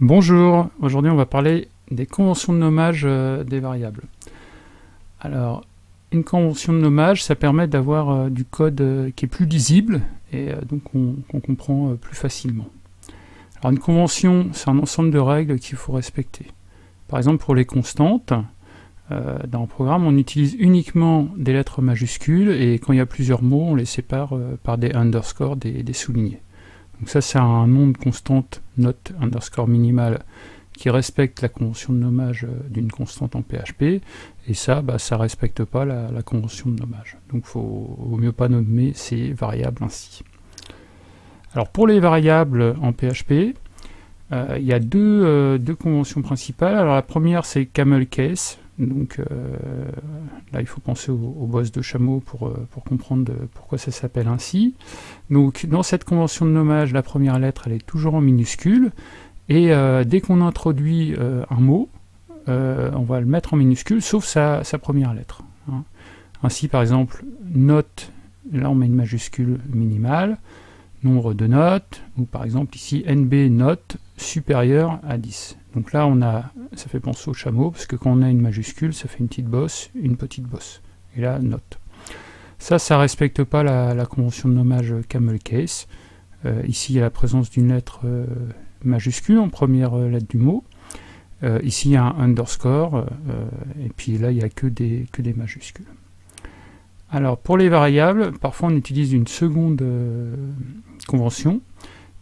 Bonjour, aujourd'hui on va parler des conventions de nommage des variables. Alors, une convention de nommage, ça permet d'avoir du code qui est plus lisible et donc qu'on comprend plus facilement. Alors une convention, c'est un ensemble de règles qu'il faut respecter. Par exemple pour les constantes, dans le programme on utilise uniquement des lettres majuscules et quand il y a plusieurs mots, on les sépare par des underscores, des soulignés. Donc ça c'est un nom de constante note underscore minimale qui respecte la convention de nommage d'une constante en PHP et ça ça respecte pas la convention de nommage. Donc vaut mieux pas nommer ces variables ainsi. Alors pour les variables en PHP, il y a deux conventions principales. Alors la première c'est camelCase. Donc là il faut penser aux bosses de chameau pour comprendre pourquoi ça s'appelle ainsi. Donc dans cette convention de nommage, la première lettre elle est toujours en minuscule et dès qu'on introduit un mot, on va le mettre en minuscule sauf sa première lettre, hein. Ainsi par exemple note, là on met une majuscule minimale, nombre de notes, ou par exemple ici NB note supérieur à 10. Donc là, ça fait penser au chameau, parce que quand on a une majuscule, ça fait une petite bosse. Et là, note. Ça respecte pas la convention de nommage camelCase. Ici, il y a la présence d'une lettre majuscule en première lettre du mot. Ici, il y a un underscore. Et puis là, il n'y a que des majuscules. Alors, pour les variables, parfois, on utilise une seconde convention,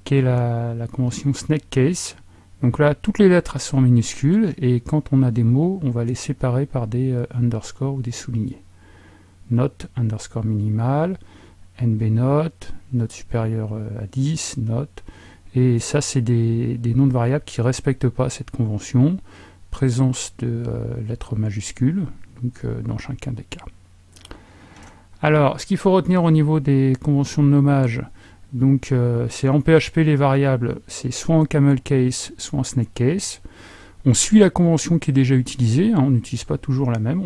qui est la convention snake_case. Donc là, toutes les lettres sont en minuscules, et quand on a des mots, on va les séparer par des underscores ou des soulignés. Note, underscore minimal, NB note, note supérieure à 10, note. Et ça, c'est des noms de variables qui ne respectent pas cette convention. Présence de lettres majuscules, donc dans chacun des cas. Alors, ce qu'il faut retenir au niveau des conventions de nommage, donc c'est en PHP les variables, c'est soit en camelCase, soit en snake_case. On suit la convention qui est déjà utilisée, hein, on n'utilise pas toujours la même.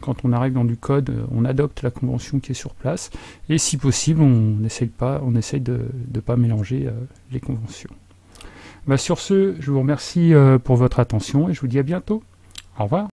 Quand on arrive dans du code, on adopte la convention qui est sur place. Et si possible, on essaye de ne pas mélanger les conventions. Sur ce, je vous remercie pour votre attention et je vous dis à bientôt. Au revoir.